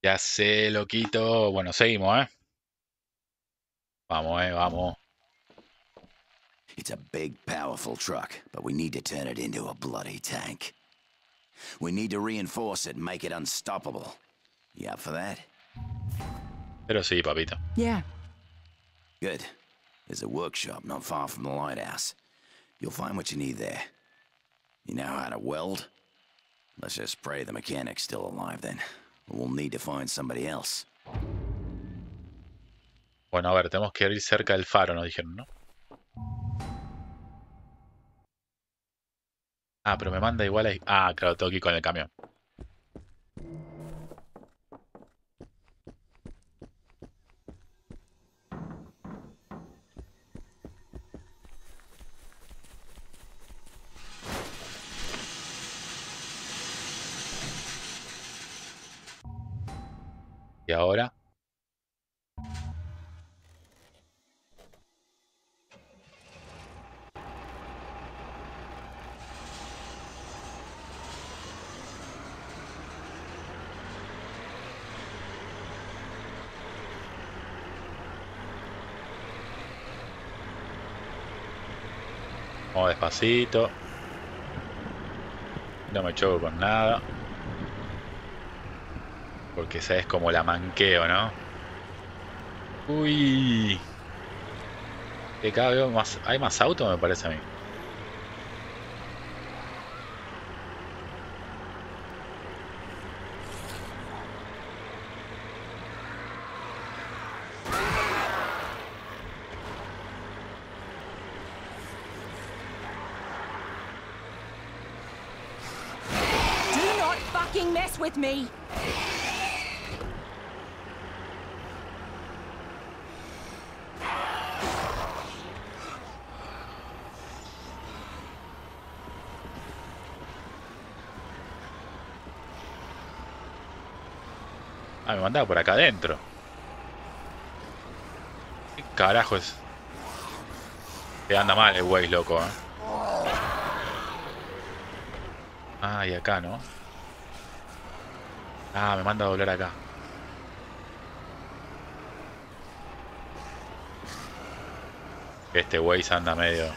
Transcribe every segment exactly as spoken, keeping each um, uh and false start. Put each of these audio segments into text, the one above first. Ya sé, loquito. Bueno, seguimos, ¿eh? Vamos, eh, vamos. It's a big, powerful truck, but we need to turn it into a bloody tank. We need to reinforce it and make it unstoppable. You up for that? Pero sí, papito. Yeah. Good. There's a workshop not far from the lighthouse. You'll find what you need there. You know how to weld? Let's just pray the mechanic's still alive then. We'll need to find somebody else. Bueno, a ver, tenemos que ir cerca del faro, nos dijeron, ¿no? Ah, pero me manda igual a... Ah, claro, tengo que ir con el camión. Y ahora... Vamos despacito. No me choco con nada. Porque esa es como la manqueo, ¿no? Uy. Que cada vez más, hay más autos, me parece a mí. Me. Ah, me mandaba por acá adentro. ¿Qué carajo es? Te anda mal el güey, loco, ¿eh? Ah, y acá, ¿no? Ah, me manda a doblar acá. Este güey se anda medio...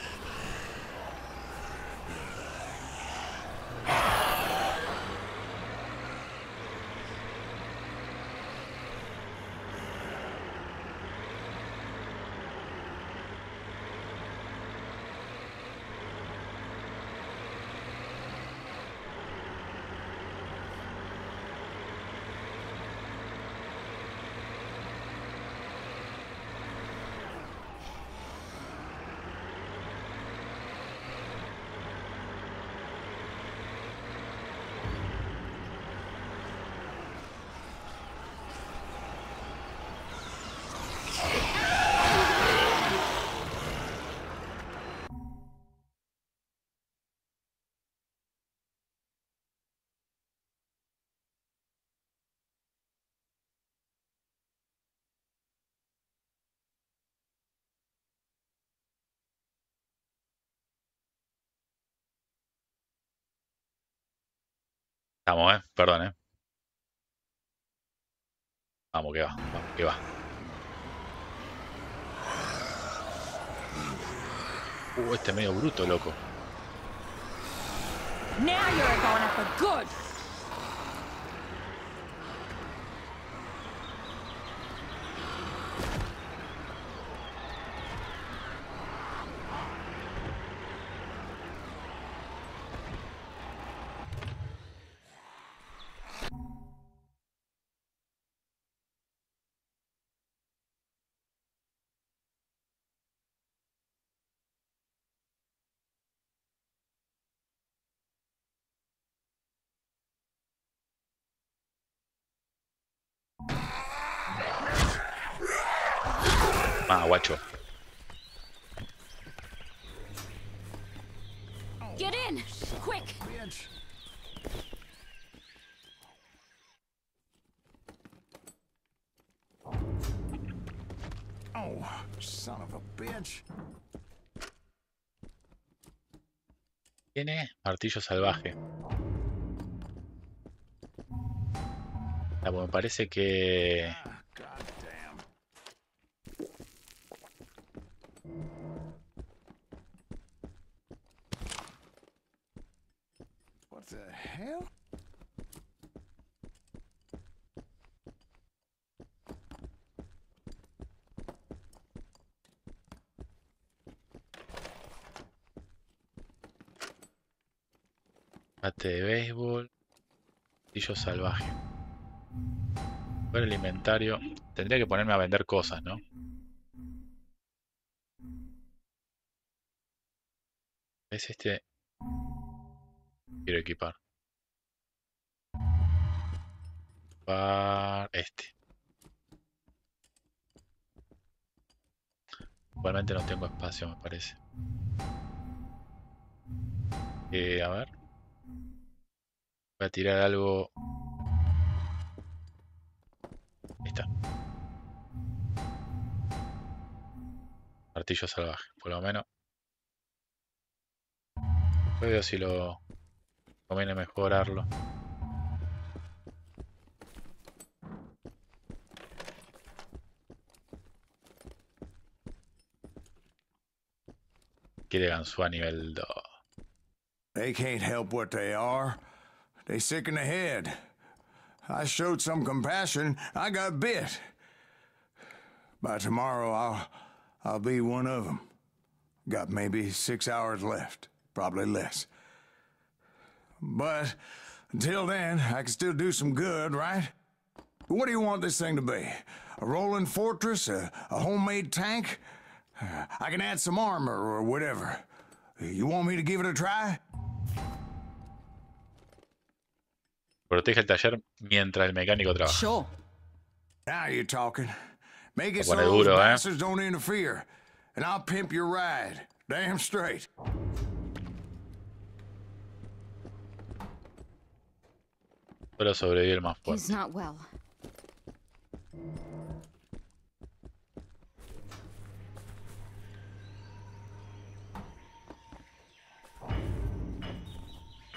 Vamos, eh, perdón, eh. Vamos, que va, vamos, que va. Uh, este es medio bruto, loco. Now you're going up for good. Ah, guacho. Get in, quick. Oh, son of a bitch. Tiene martillo salvaje. Ah, pues me parece que... Mate de béisbol, cuchillo salvaje. Ver el inventario. Tendría que ponerme a vender cosas, ¿no? Es este. Quiero equipar. Equipar este. Igualmente no tengo espacio, me parece. Eh, a ver. Voy a tirar algo. Ahí está. Martillo salvaje, por lo menos. Yo veo si lo conviene mejorarlo. Quiere ganzúa nivel dos. They can't help what they are. They sick in the head. I showed some compassion. I got bit. By tomorrow, I'll, I'll be one of them. Got maybe six hours left, probably less. But until then, I can still do some good, right? What do you want this thing to be? A rolling fortress? A, a homemade tank? I can add some armor or whatever. You want me to give it a try? Protege el taller mientras el mecánico trabaja. Sure. Now you're talking. Make it so those bastards don't interfere, and I'll pimp your ride. Damn straight. Pero sobrevive el más fuerte. He's not well.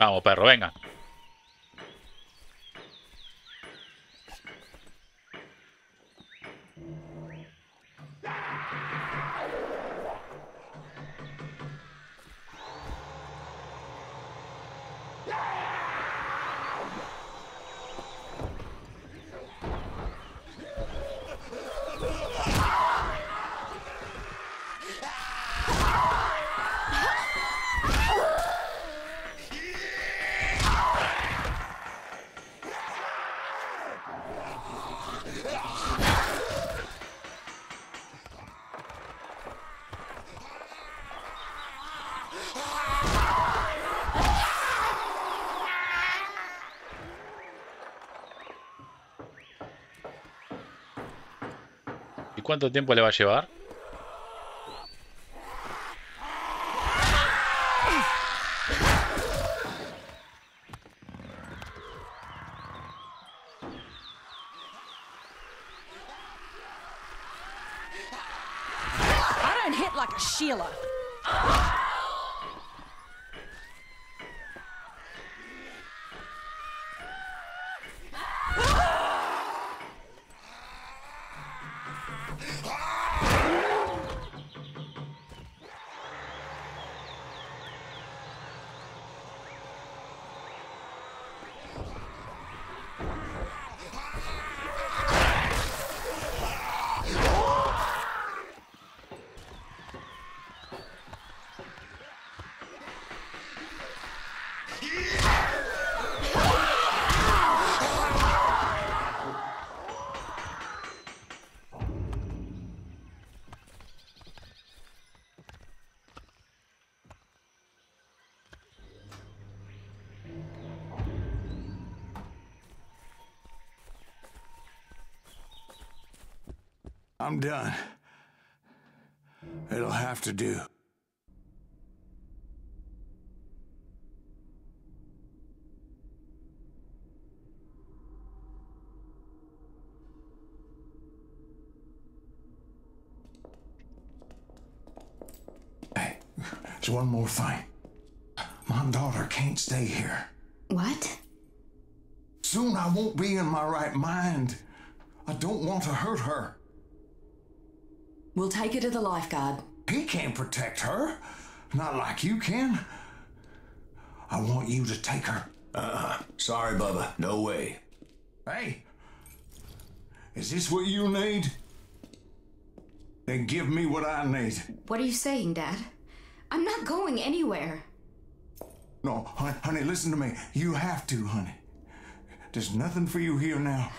Vamos, perro, venga. ¿Cuánto tiempo le va a llevar? I don't hit like a Sheila. I'm done. It'll have to do. Hey, there's one more thing. My daughter can't stay here. What? Soon I won't be in my right mind. I don't want to hurt her. We'll take her to the lifeguard. He can't protect her. Not like you can. I want you to take her. Uh-uh. Sorry, Bubba. No way. Hey, is this what you need? Then give me what I need. What are you saying, Dad? I'm not going anywhere. No, honey, honey, listen to me. You have to, honey. There's nothing for you here now.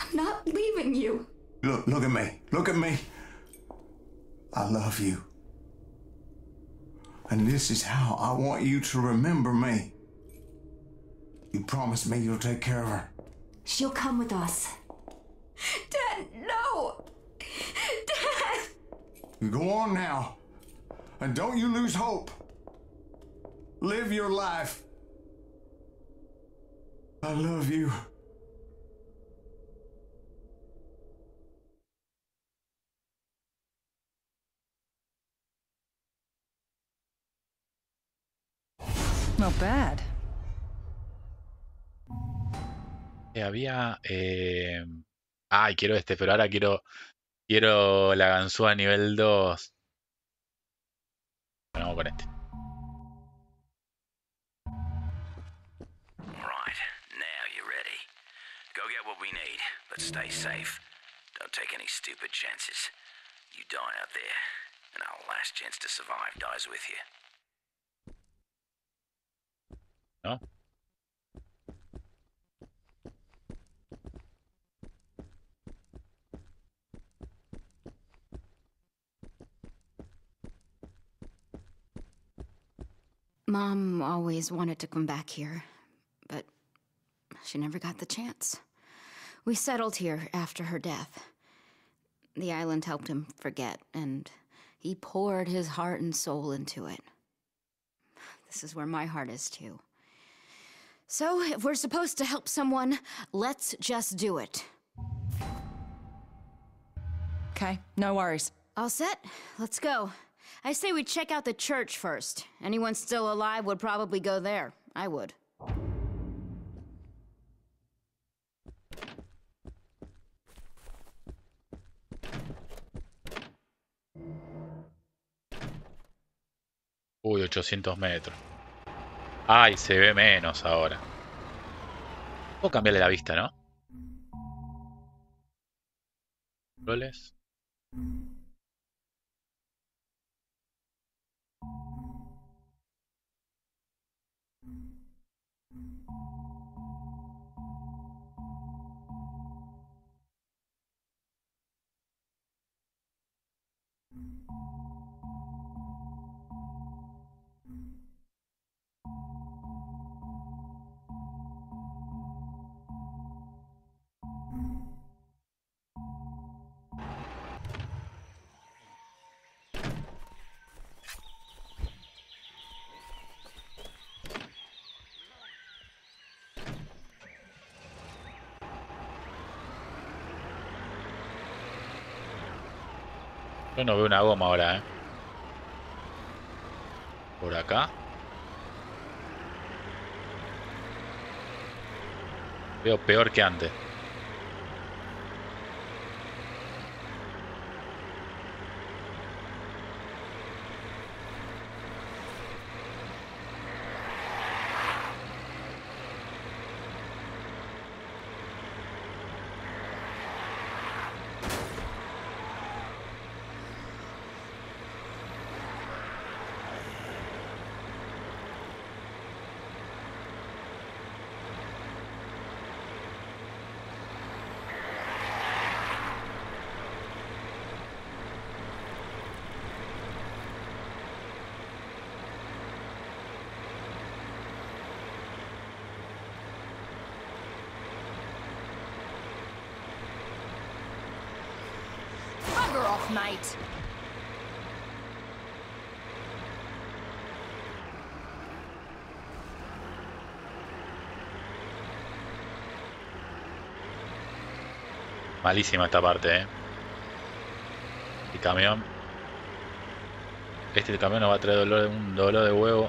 I'm not leaving you. Look, look at me. Look at me. I love you. And this is how I want you to remember me. You promised me you'll take care of her. She'll come with us. Dad, no! Dad! Go on now. And don't you lose hope. Live your life. I love you. Not bad. Eh, había... Eh... Ay, quiero este, pero ahora quiero... Quiero la ganzúa nivel dos. Bueno, vamos con este. Alright, now you're ready. Go get what we need, but stay safe. Don't take any stupid chances. You die out there, and our last chance to survive dies with you. ¿No? Mom always wanted to come back here, but she never got the chance. We settled here after her death. The island helped him forget, and he poured his heart and soul into it. This is where my heart is, too. So, if we're supposed to help someone, let's just do it. Okay, no worries. All set? Let's go. I say we check out the church first. Anyone still alive would probably go there. I would. Uy, ochocientos metros. Ay, se ve menos ahora. Puedo cambiarle la vista, ¿no? Roles. Yo no veo una goma ahora, ¿eh? Por acá. Veo peor que antes. Mate. Malísima esta parte, eh. El camión. Este camión nos va a traer dolor, un dolor de huevo.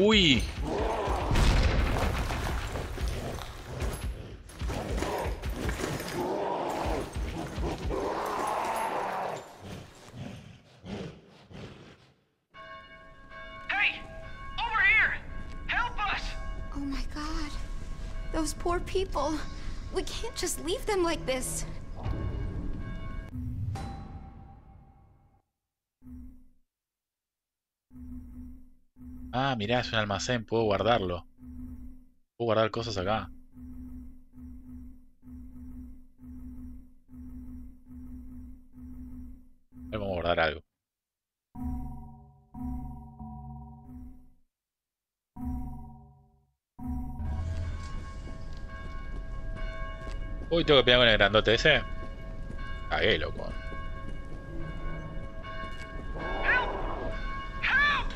Uy. Those poor people. We can't just leave them like this. Ah, mirá, es un almacén. Puedo guardarlo. Puedo guardar cosas acá. Vamos a guardar algo. Uy, tengo que pelear con el grandote ese. Cagué, loco. Help. Help.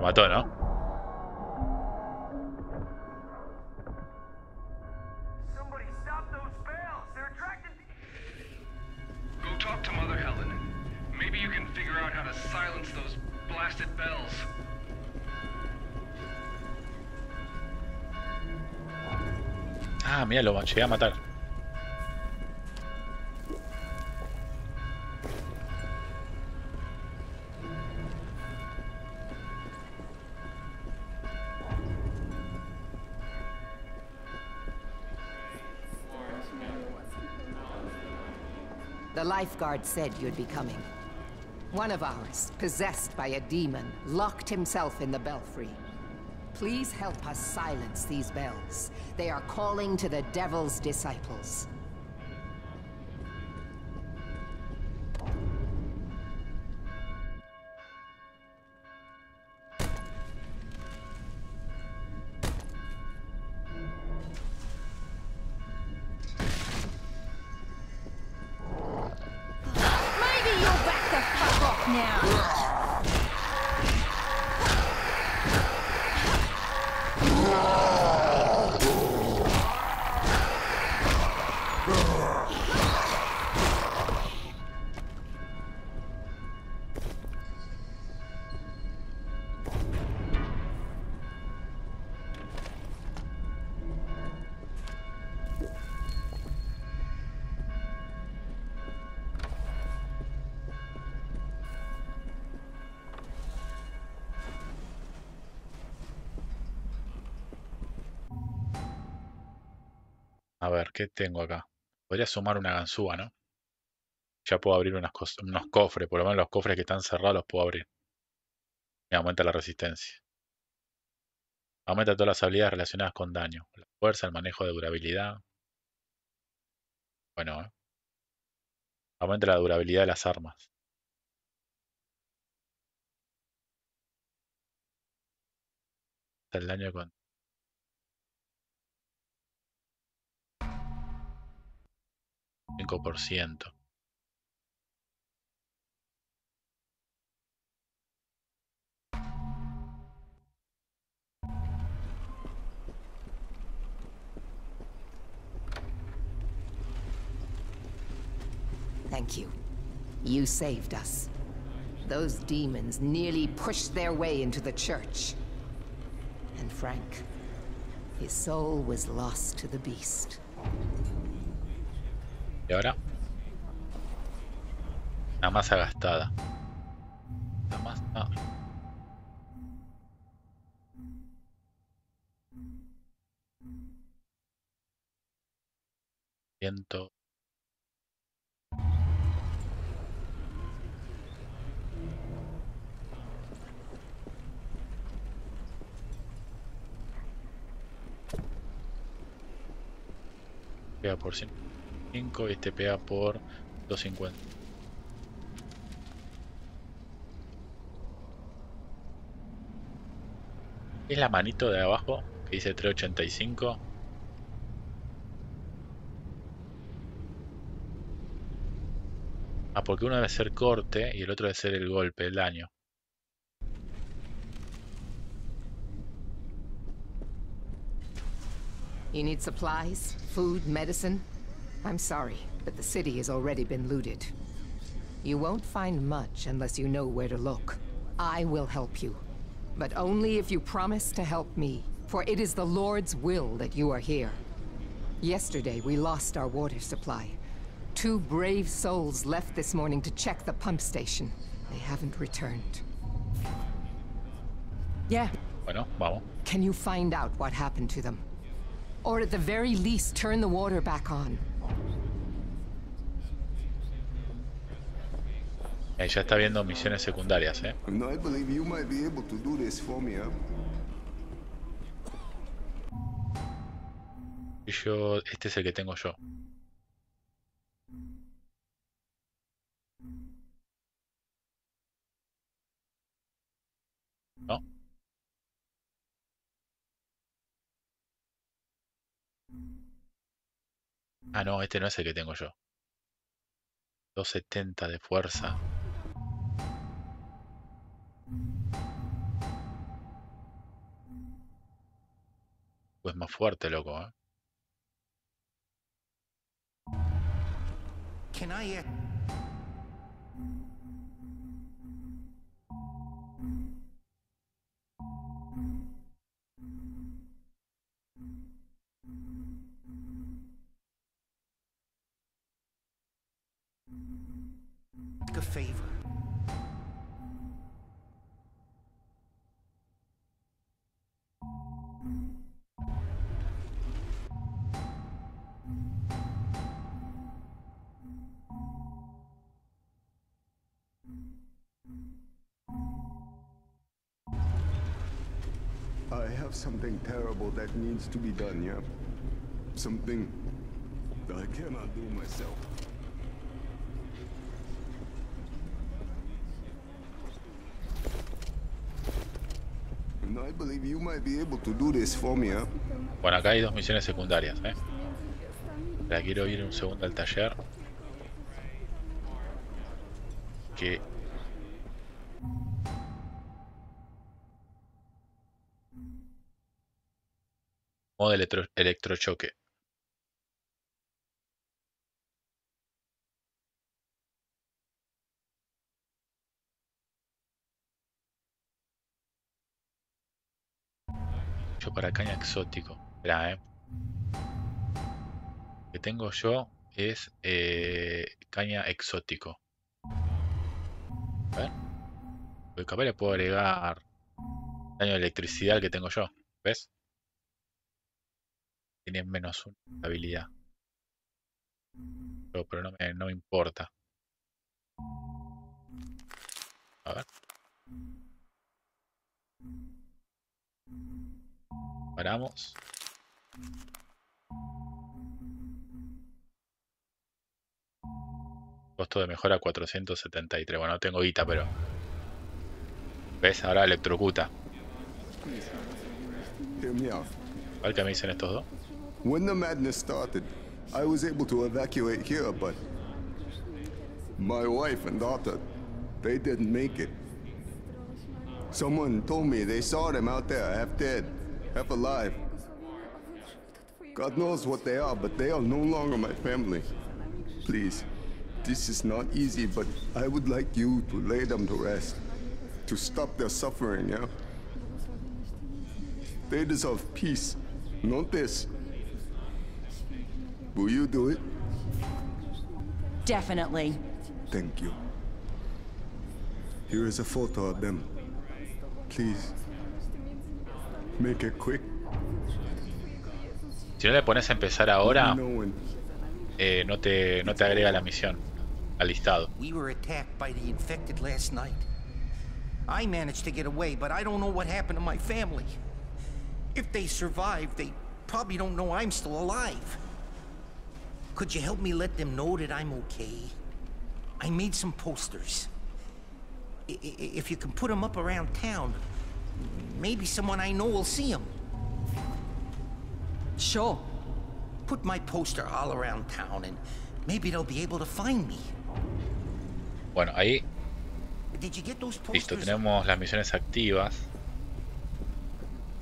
Mató, ¿no? Somebody stop those bells. They're attracted. Go talk to Mother Helen. Maybe you can figure out how to silence those blasted bells. Ah, mira, lo llegué a matar. The lifeguard said you'd be coming. One of ours, possessed by a demon, locked himself in the belfry. Please help us silence these bells. They are calling to the devil's disciples. A ver, ¿qué tengo acá? Podría sumar una ganzúa, ¿no? Ya puedo abrir unas unos cofres. Por lo menos los cofres que están cerrados los puedo abrir. Me aumenta la resistencia. Aumenta todas las habilidades relacionadas con daño. La fuerza, el manejo de durabilidad. Bueno, ¿eh? Aumenta la durabilidad de las armas. El daño con... cinco por ciento. Thank you. You saved us. Those demons nearly pushed their way into the church. And Frank, his soul was lost to the beast. Y ahora, la masa gastada. La masa. Ah. Ciento. Queda por ciento. cinco y este pega por doscientos cincuenta. Es la manito de abajo que dice trescientos ochenta y cinco. Ah, porque uno debe ser corte y el otro debe ser el golpe, el daño. You need supplies, food, medicine? I'm sorry, but the city has already been looted. You won't find much unless you know where to look. I will help you, but only if you promise to help me, for it is the Lord's will that you are here. Yesterday, we lost our water supply. Two brave souls left this morning to check the pump station. They haven't returned. Yeah. Bueno, vamos. Can you find out what happened to them? Or at the very least, turn the water back on. Hey, ya está viendo misiones secundarias, eh. No, I believe you might be able to do this for me, huh? Yo, este es el que tengo yo. ¿No? Ah, no, este no es el que tengo yo. doscientos setenta de fuerza. Pues más fuerte, loco, ¿eh? Can I hear? A favor. I have something terrible that needs to be done, yeah? Something that I cannot do myself. I believe you might be able to do this for me, huh? Bueno, acá hay dos misiones secundarias, eh. La quiero ir un segundo al taller. Que modo electro electrochoque. Para caña exótico. Esperá, eh. Lo que tengo yo es eh, caña exótico. A ver. Porque capaz le puedo agregar daño de electricidad que tengo yo. ¿Ves? Tiene menos una habilidad. Pero, pero no, me, no me importa. A ver. Paramos. Costo de mejora cuatrocientos setenta y tres. Bueno, no tengo guita, pero... ¿Ves? Ahora electrocuta. ¿Cuál que me dicen estos dos? When the madness started, I was able to evacuate here, but my wife and daughter, they didn't make it. Someone told me they saw them out there half dead. Half alive. God knows what they are, but they are no longer my family. Please, this is not easy, but I would like you to lay them to rest, to stop their suffering, yeah? They deserve peace, not this. Will you do it? Definitely. Thank you. Here is a photo of them. Please. Make it quick. Si no le pones a empezar ahora, eh, no te no te agrega la misión al listado. We were attacked by the infected last night. I managed to get away, but I don't know what happened to my family. If they survived, they probably don't know I'm still alive. Could you help me let them know that I'm okay? I made some posters. I- I- if you can put them up around town. Maybe someone I know will see him. Sure. Put my poster all around town and maybe they'll be able to find me. Bueno, ahí. Listo, tenemos las misiones activas.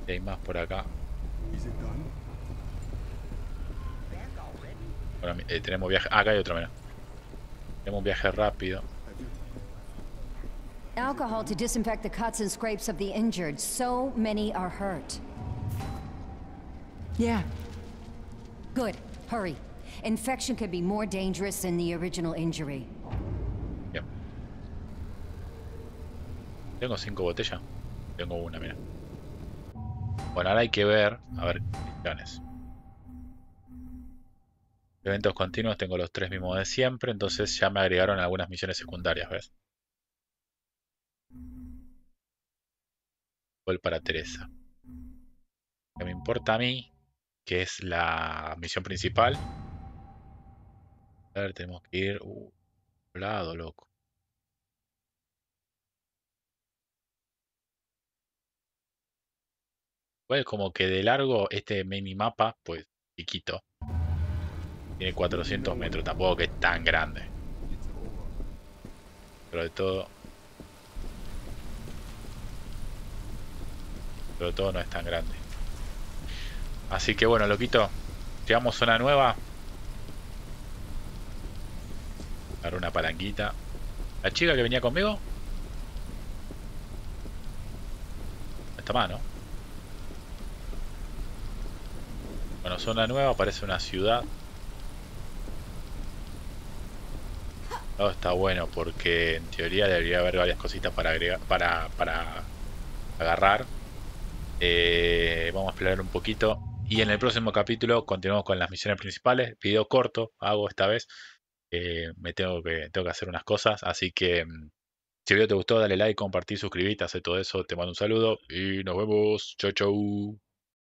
Y hay más por acá. Bueno, eh, tenemos viaje. Ah, acá hay otra, mira. Tenemos un viaje rápido. Alcohol to disinfect the cuts and scrapes of the injured. So many are hurt. Yeah. Good. Hurry. Infection could be more dangerous than the original injury. Bien. Tengo cinco botellas. Tengo una, mira. Bueno, ahora hay que ver. A ver, misiones. Eventos continuos, tengo los tres mismos de siempre, entonces ya me agregaron algunas misiones secundarias, ¿ves? Gol para Teresa. Que me importa a mí, que es la misión principal. A ver, tenemos que ir... Uh, lado, loco. Pues como que de largo este minimapa, pues chiquito. Tiene cuatrocientos metros, tampoco que es tan grande. Pero de todo... Pero de todo no es tan grande. Así que bueno, loquito. Llegamos a zona nueva. Agarro una palanquita. La chica que venía conmigo. No está mal, ¿no? Bueno, zona nueva, aparece una ciudad. Oh, está bueno porque en teoría debería haber varias cositas para agregar, para, para agarrar. Eh, vamos a explorar un poquito. Y en el próximo capítulo continuamos con las misiones principales. Video corto hago esta vez. Eh, me tengo que, tengo que hacer unas cosas. Así que si el video te gustó, dale like, compartí, suscribite, hace todo eso. Te mando un saludo y nos vemos. Chau, chau.